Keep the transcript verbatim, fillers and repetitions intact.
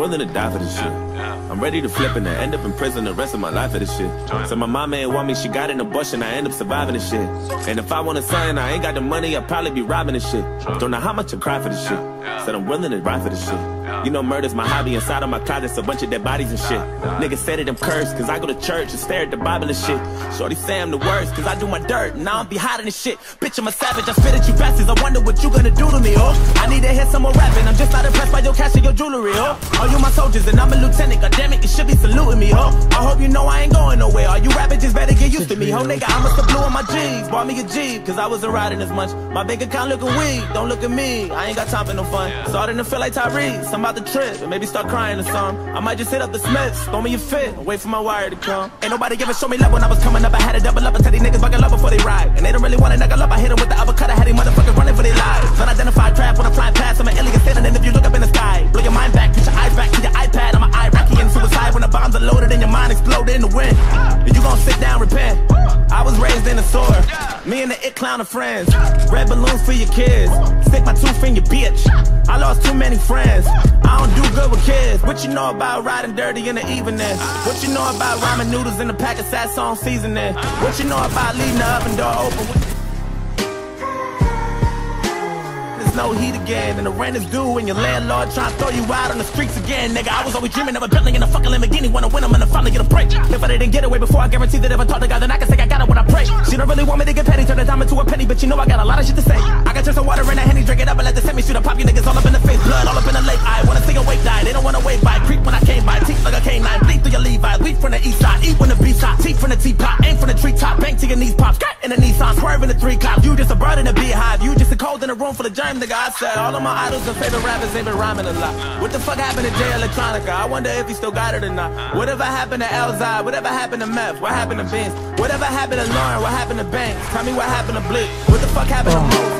willing to die for this shit. I'm ready to flip and I end up in prison the rest of my life for this shit. So my mama ain't want me, she got in a bush and I end up surviving this shit. And if I want a son and I ain't got the money, I'll probably be robbing this shit. Don't know how much I cry for this shit. Said I'm willing to ride for this shit. You know murder's my hobby, inside of my closet's a bunch of dead bodies and shit. Niggas said that I'm cursed, cause I go to church and stare at the Bible and shit. Shorty say I'm the worst, cause I do my dirt and I don't be hiding this shit. Bitch, I'm a savage, I spit at you bastards, I wonder what you gonna do to me, oh. I need to hear some more rapping, I'm just not impressed by your cash and your jewelry, oh. All you my soldiers and I'm a lieutenant, goddammit, you should be saluting me, oh. I hope you know I ain't going nowhere, all you rappers just better get used to me, ho nigga. I must have blew on my G's, bought me a Jeep, cause I wasn't riding as much. My bank account looking weak, don't look at me, I ain't got time for no fun. Starting to feel like Tyrese, I'm about to trip, and maybe start crying or something. I might just hit up the Smiths, throw me a fit, wait for my wire to come. Ain't nobody ever show me love when I was coming up, I had to double up and tell these niggas buckle up before they ride. And they don't really wanna knuckle up, I hit them with the uppercut, I had these motherfuckers running for their lives. Unidentified craft when I'm flying past, I'm an alien standing, and if you look up in the sky, blow your mind back, put your eyes back to your iPad, I'm an Iraqi and suicide when the bombs are loaded and your mind exploded in the wind. And you gon' sit down, repent, I was raised in a sword. Me and the it clown are friends, red balloons for your kids, stick my tooth in your bitch, I lost too many friends. I don't do good with kids. What you know about riding dirty in the evening? What you know about ramen noodles in a pack of Sasson seasoning? What you know about leaving the oven door open? There's no heat again, and the rent is due, and your landlord trying to throw you out on the streets again, nigga. I was always dreaming of a Bentley and a fucking Lamborghini. Wanna win them and I finally get a break. If I didn't get away before, I guarantee that if I talk to God, then I can say I got it when I pray. She don't really want me to get petty, turn a dime into a penny, but you know I got a lot of shit to say. I can turn some water in a Henny, drink it up and let the semi shoot up, pop you niggas all up in the face, blood all up in the lake. I wanna see a wake die, they don't wanna wave by. Creep when I came by, teeth like a canine, bleed through your Levi's, weep from the east side, eat when the beast hot, teeth from the teapot, aim from the treetop, bank to your knees pops, cut in the Nissan, swerve in the three cops. You just a bird in a beehive, you just a cold in a room full of germs. Nigga, I said all of my idols and favorite rappers ain't been rhyming a lot. What the fuck happened to Jay Electronica? I wonder if he still got it or not. Whatever happened to Elzai? Whatever happened to Meth? What happened to Vince? Whatever happened to Lauren? What happened to Banks? Tell me what happened to Blake? What the fuck happened to Mo?